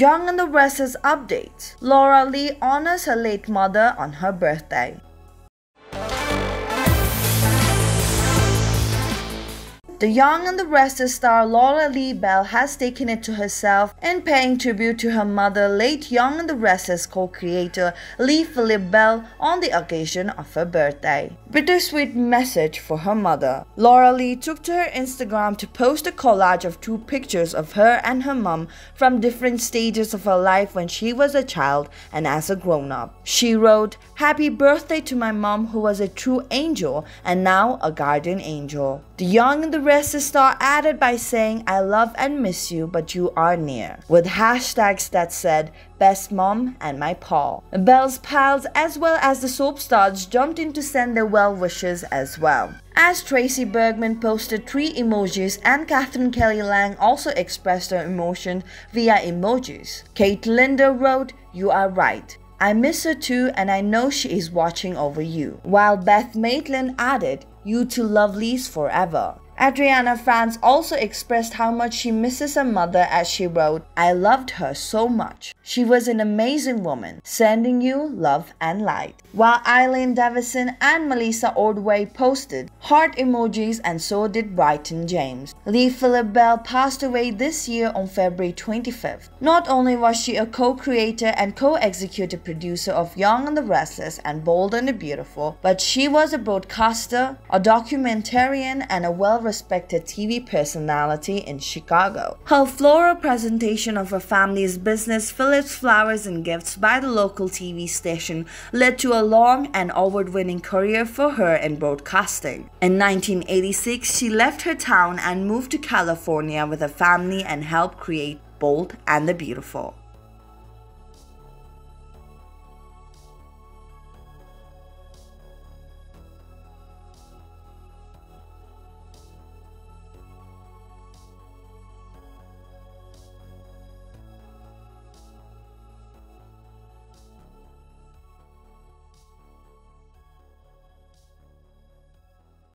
Young and the Restless update. Lauralee honors her late mother on her birthday. The Young and the Restless star Lauralee Bell has taken it to herself in paying tribute to her mother, late Young and the Restless co-creator Lee Phillip Bell, on the occasion of her birthday. Bittersweet message for her mother. Lauralee took to her Instagram to post a collage of two pictures of her and her mum from different stages of her life when she was a child and as a grown-up. She wrote, "Happy birthday to my mum, who was a true angel and now a guardian angel." The Young and the Restless star added by saying, "I love and miss you, but you are near," with hashtags that said, "Best Mom" and "My Pa." Bell's pals as well as the soap stars jumped in to send their well wishes as well. As Tracy Bergman posted 3 emojis and Katherine Kelly Lang also expressed her emotion via emojis. Kate Linder wrote, "You are right. I miss her too, and I know she is watching over you." While Beth Maitland added, "You two lovelies forever." Adriana Franz also expressed how much she misses her mother as she wrote, "I loved her so much. She was an amazing woman, sending you love and light." While Eileen Davison and Melissa Ordway posted heart emojis, and so did Brighton James. Lee Phillip Bell passed away this year on February 25th. Not only was she a co-creator and co-executive producer of Young and the Restless and Bold and the Beautiful, but she was a broadcaster, a documentarian, and a well-respected TV personality in Chicago. Her floral presentation of her family's business, Phillips Flowers and Gifts, by the local TV station led to a long and award-winning career for her in broadcasting. In 1986, she left her town and moved to California with her family and helped create Bold and the Beautiful.